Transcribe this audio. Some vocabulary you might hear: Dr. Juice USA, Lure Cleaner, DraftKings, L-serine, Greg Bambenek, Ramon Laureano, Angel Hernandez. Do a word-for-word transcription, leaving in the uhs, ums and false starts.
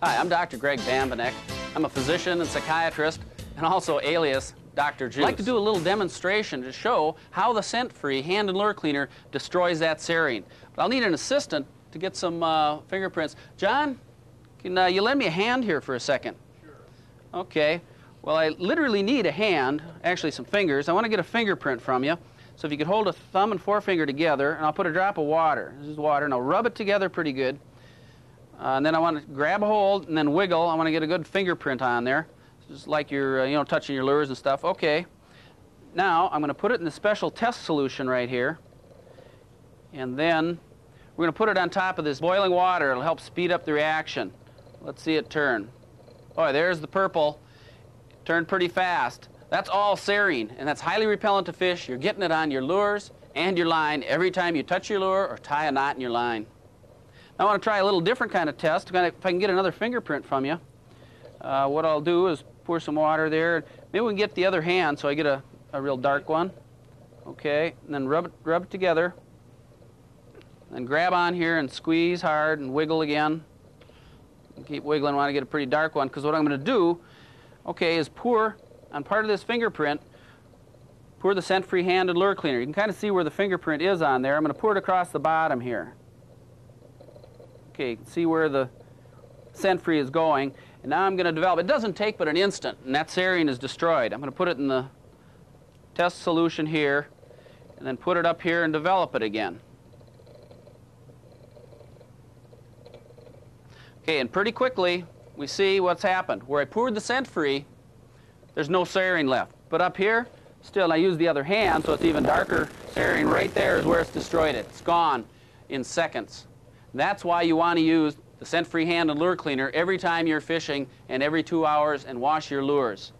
Hi, I'm Doctor Greg Bambenek. I'm a physician and psychiatrist, and also alias Doctor Juice. I'd like to do a little demonstration to show how the scent-free hand and lure cleaner destroys that serine. But I'll need an assistant to get some uh, fingerprints. John, can uh, you lend me a hand here for a second? Sure. Okay. Well, I literally need a hand, actually some fingers. I want to get a fingerprint from you. So if you could hold a thumb and forefinger together, and I'll put a drop of water. This is water, and I'll rub it together pretty good. Uh, and then I want to grab a hold and then wiggle. I want to get a good fingerprint on there, just like you're, uh, you know, touching your lures and stuff. Okay. Now I'm going to put it in the special test solution right here, and then we're going to put it on top of this boiling water. It'll help speed up the reaction. Let's see it turn. Oh, there's the purple. It turned pretty fast. That's all serine, and that's highly repellent to fish. You're getting it on your lures and your line every time you touch your lure or tie a knot in your line. I want to try a little different kind of test. If I can get another fingerprint from you, uh, what I'll do is pour some water there. Maybe we can get the other hand so I get a, a real dark one. Okay, and then rub it, rub it together. And grab on here and squeeze hard and wiggle again. And keep wiggling. I want to get a pretty dark one because what I'm going to do, okay, is pour on part of this fingerprint, pour the scent-free hand and lure cleaner. You can kind of see where the fingerprint is on there. I'm going to pour it across the bottom here. Okay, you can see where the scent-free is going. And now I'm going to develop, it doesn't take but an instant, and that serine is destroyed. I'm going to put it in the test solution here, and then put it up here and develop it again. Okay, and pretty quickly, we see what's happened. Where I poured the scent-free, there's no serine left. But up here, still, I use the other hand, so it's even darker serine. Right there is where it's destroyed it. It's gone in seconds. That's why you want to use the scent-free hand and lure cleaner every time you're fishing and every two hours and wash your lures.